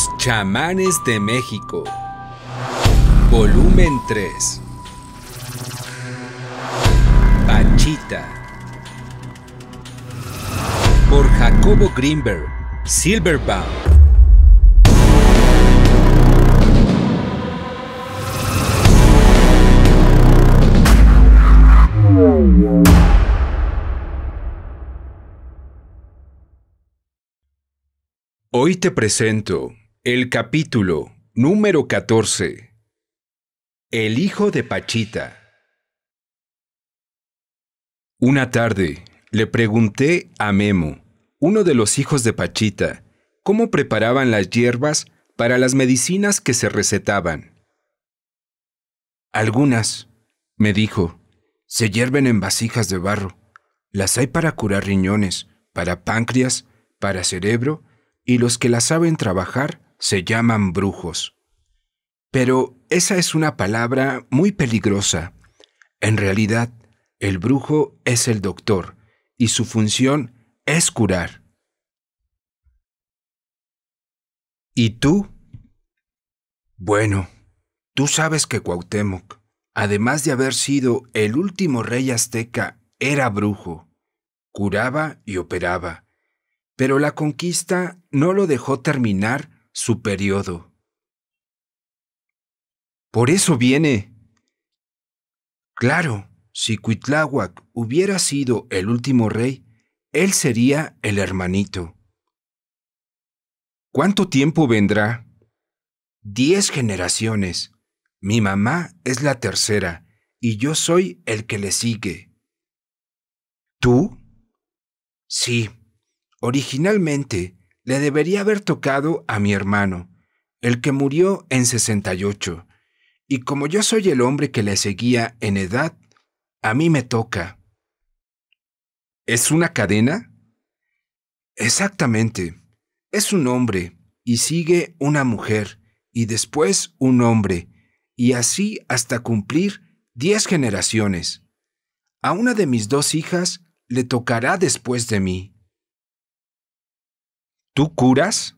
Los chamanes de México, volumen 3. Pachita, por Jacobo Grinberg-Zylberbaum. Hoy te presento el capítulo número 14, El hijo de Pachita. Una tarde le pregunté a Memo, uno de los hijos de Pachita, cómo preparaban las hierbas para las medicinas que se recetaban. Algunas, me dijo, se hierven en vasijas de barro. Las hay para curar riñones, para páncreas, para cerebro, y los que la saben trabajar se llaman brujos. Pero esa es una palabra muy peligrosa. En realidad, el brujo es el doctor y su función es curar. ¿Y tú? Bueno, tú sabes que Cuauhtémoc, además de haber sido el último rey azteca, era brujo. Curaba y operaba. Pero la conquista no lo dejó terminar su periodo. Por eso viene. Claro, si Cuitláhuac hubiera sido el último rey, él sería el hermanito. ¿Cuánto tiempo vendrá? 10 generaciones. Mi mamá es la tercera y yo soy el que le sigue. ¿Tú? Sí. Originalmente, le debería haber tocado a mi hermano, el que murió en 68, y como yo soy el hombre que le seguía en edad, a mí me toca. ¿Es una cadena? Exactamente. Es un hombre, y sigue una mujer, y después un hombre, y así hasta cumplir 10 generaciones. A una de mis 2 hijas le tocará después de mí. ¿Tú curas?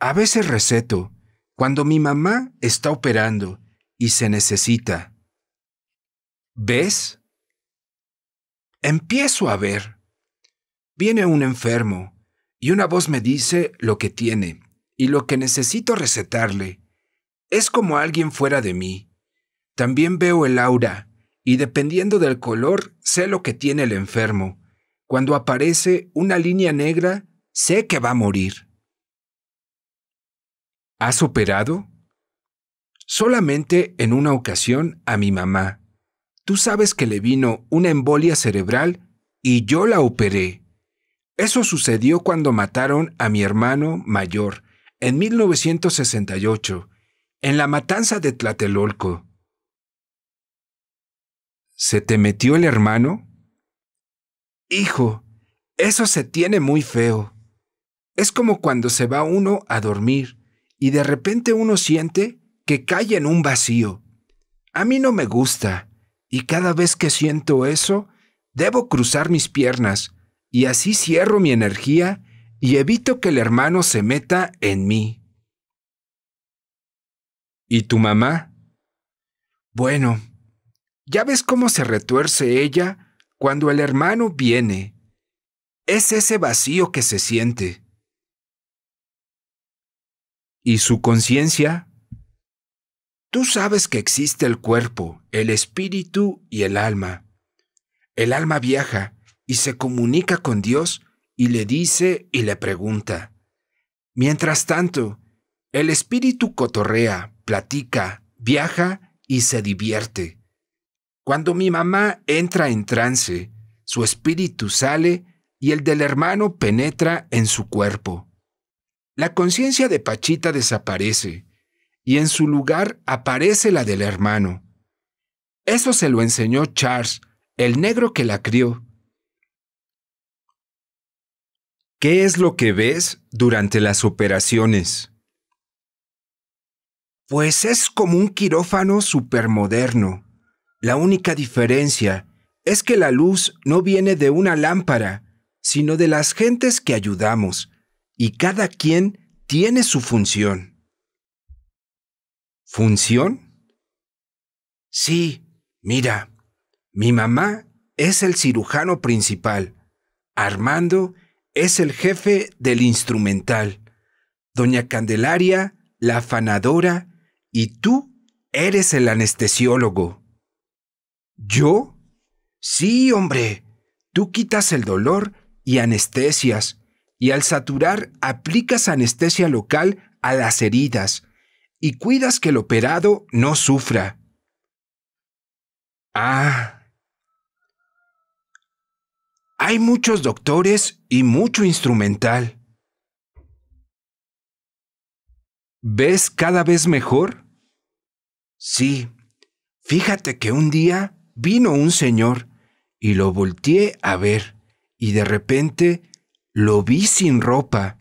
A veces receto, cuando mi mamá está operando y se necesita. ¿Ves? Empiezo a ver. Viene un enfermo y una voz me dice lo que tiene y lo que necesito recetarle. Es como alguien fuera de mí. También veo el aura y dependiendo del color sé lo que tiene el enfermo. Cuando aparece una línea negra, sé que va a morir. ¿Has operado? Solamente en una ocasión a mi mamá. Tú sabes que le vino una embolia cerebral y yo la operé. Eso sucedió cuando mataron a mi hermano mayor en 1968, en la matanza de Tlatelolco. ¿Se te metió el hermano? Hijo, eso se tiene muy feo. Es como cuando se va uno a dormir y de repente uno siente que cae en un vacío. A mí no me gusta y cada vez que siento eso, debo cruzar mis piernas y así cierro mi energía y evito que el hermano se meta en mí. ¿Y tu mamá? Bueno, ya ves cómo se retuerce ella cuando el hermano viene. Es ese vacío que se siente. ¿Y su conciencia? Tú sabes que existe el cuerpo, el espíritu y el alma. El alma viaja y se comunica con Dios y le dice y le pregunta. Mientras tanto, el espíritu cotorrea, platica, viaja y se divierte. Cuando mi mamá entra en trance, su espíritu sale y el del hermano penetra en su cuerpo. La conciencia de Pachita desaparece, y en su lugar aparece la del hermano. Eso se lo enseñó Charles, el negro que la crió. ¿Qué es lo que ves durante las operaciones? Pues es como un quirófano supermoderno. La única diferencia es que la luz no viene de una lámpara, sino de las gentes que ayudamos, y cada quien tiene su función. ¿Función? Sí, mira, mi mamá es el cirujano principal. Armando es el jefe del instrumental. Doña Candelaria, la afanadora, y tú eres el anestesiólogo. ¿Yo? Sí, hombre. Tú quitas el dolor y anestesias, y al saturar aplicas anestesia local a las heridas y cuidas que el operado no sufra. Ah. Hay muchos doctores y mucho instrumental. ¿Ves cada vez mejor? Sí. Fíjate que un día vino un señor y lo volteé a ver y de repente lo vi sin ropa.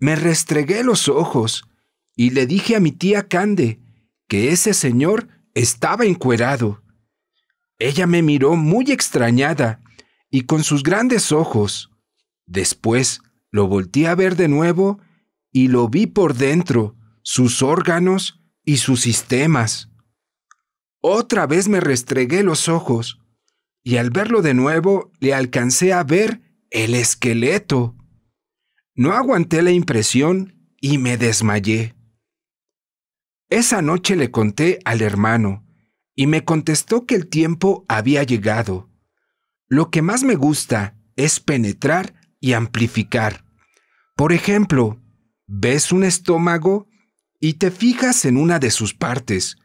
Me restregué los ojos y le dije a mi tía Cande que ese señor estaba encuerado. Ella me miró muy extrañada y con sus grandes ojos. Después lo volteé a ver de nuevo y lo vi por dentro, sus órganos y sus sistemas. Otra vez me restregué los ojos y al verlo de nuevo le alcancé a ver el esqueleto. No aguanté la impresión y me desmayé. Esa noche le conté al hermano y me contestó que el tiempo había llegado. Lo que más me gusta es penetrar y amplificar. Por ejemplo, ves un estómago y te fijas en una de sus partes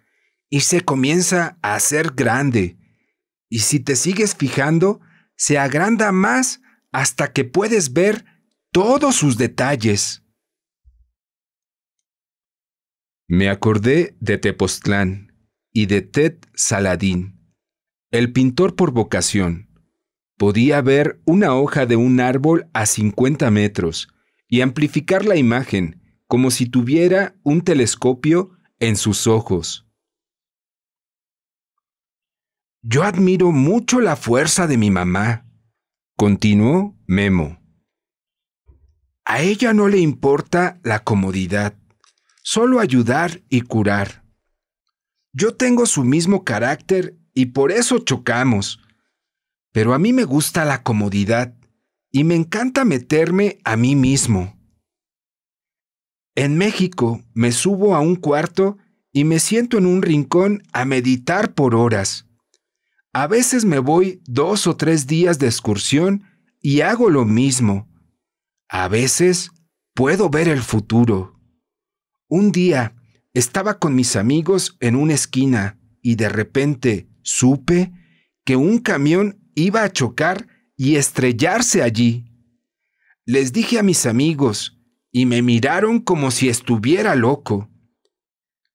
y se comienza a hacer grande. Y si te sigues fijando, se agranda más hasta que puedes ver todos sus detalles. Me acordé de Tepoztlán y de Ted Saladín, el pintor por vocación. Podía ver una hoja de un árbol a 50 metros y amplificar la imagen como si tuviera un telescopio en sus ojos. Yo admiro mucho la fuerza de mi mamá, continuó Memo. A ella no le importa la comodidad, solo ayudar y curar. Yo tengo su mismo carácter y por eso chocamos, pero a mí me gusta la comodidad y me encanta meterme a mí mismo. En México me subo a un cuarto y me siento en un rincón a meditar por horas. A veces me voy 2 o 3 días de excursión y hago lo mismo. A veces puedo ver el futuro. Un día estaba con mis amigos en una esquina y de repente supe que un camión iba a chocar y estrellarse allí. Les dije a mis amigos y me miraron como si estuviera loco.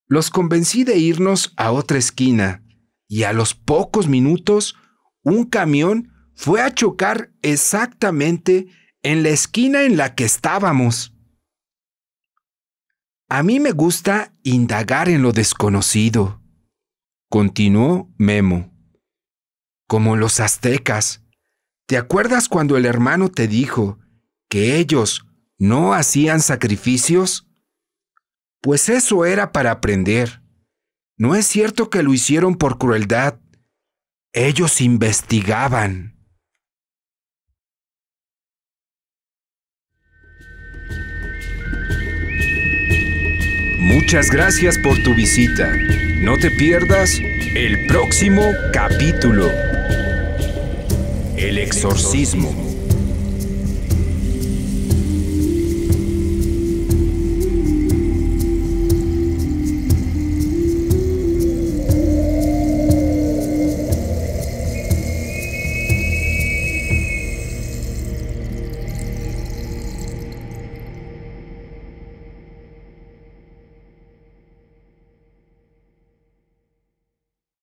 Los convencí de irnos a otra esquina. Y a los pocos minutos, un camión fue a chocar exactamente en la esquina en la que estábamos. A mí me gusta indagar en lo desconocido, continuó Memo. Como los aztecas, ¿te acuerdas cuando el hermano te dijo que ellos no hacían sacrificios? Pues eso era para aprender. No es cierto que lo hicieron por crueldad. Ellos investigaban. Muchas gracias por tu visita. No te pierdas el próximo capítulo. El exorcismo.